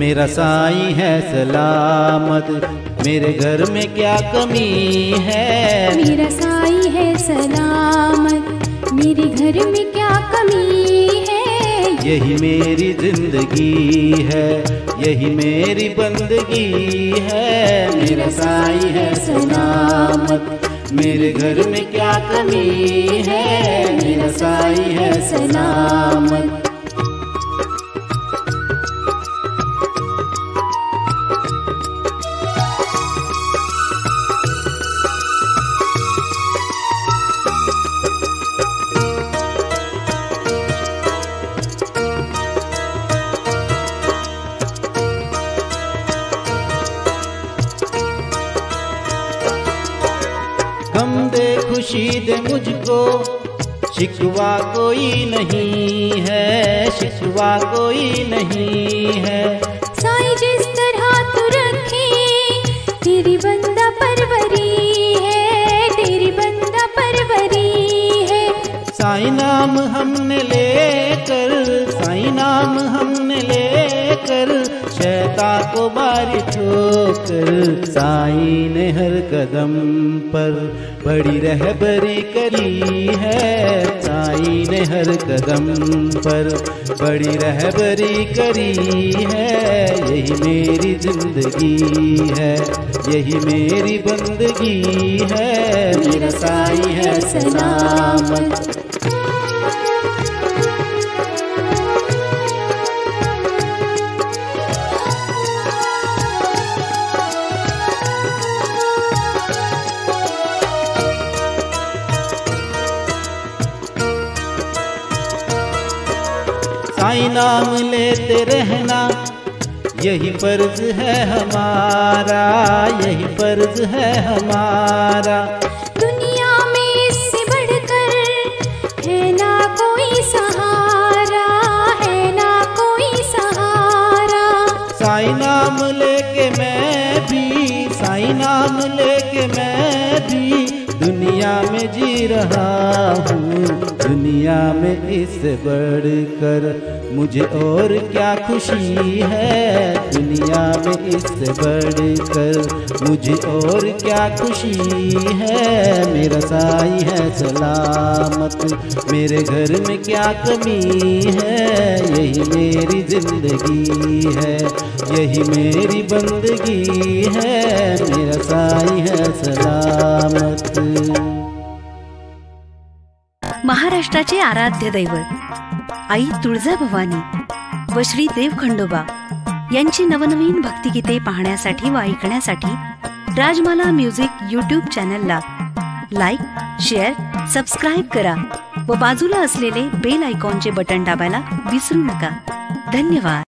मेरा साईं है सलामत, मेरे घर में क्या कमी है। मेरा साईं है सलामत, मेरे घर में क्या कमी है। यही मेरी जिंदगी है, यही मेरी बंदगी है। मेरा साईं है सलामत, मेरे घर में क्या कमी है। मेरा साईं है सलामत। मुझको शिकवा कोई नहीं है, शिकवा कोई नहीं है। साईं जिस तरह तू रखे तेरी बंदा परवरी है, तेरी बंदा परवरी है। साईं नाम हमने लेकर, साईं नाम हमने लेकर शैता को बारिश होकर। साईं ने हर कदम पर बड़ी रहबरी करी है। साईं ने हर कदम पर बड़ी रहबरी करी है। यही मेरी जिंदगी है, यही मेरी बंदगी है। मेरा साईं है सलामत। साईं नाम लेते रहना यही फर्ज है हमारा, यही फर्ज है हमारा। दुनिया में इससे बढ़कर है ना कोई सहारा, है ना कोई सहारा। साईं नाम लेके मैं भी, साईं नाम लेके मैं भी दुनिया में जी रहा हूँ। दुनिया में इससे बढ़कर मुझे और क्या खुशी है। दुनिया में इससे बढ़कर मुझे और क्या खुशी है। मेरा साईं है सलामत, मेरे घर में क्या कमी है। यही मेरी जिंदगी है, यही मेरी बंदगी है। मेरा साईं है सलामत। महाराष्ट्राचे आराध्य दैवत आई तुळजा भवानी व श्री देवखंडोबा यांची नवनवीन भक्तिगीते पाहण्यासाठी व ऐकण्यासाठी राजमाला म्युझिक यूट्यूब चॅनलला लाईक, शेअर, सबस्क्राईब करा व बाजूला असलेले बेल आयकॉनचे बटन दाबायला विसरू नका। धन्यवाद।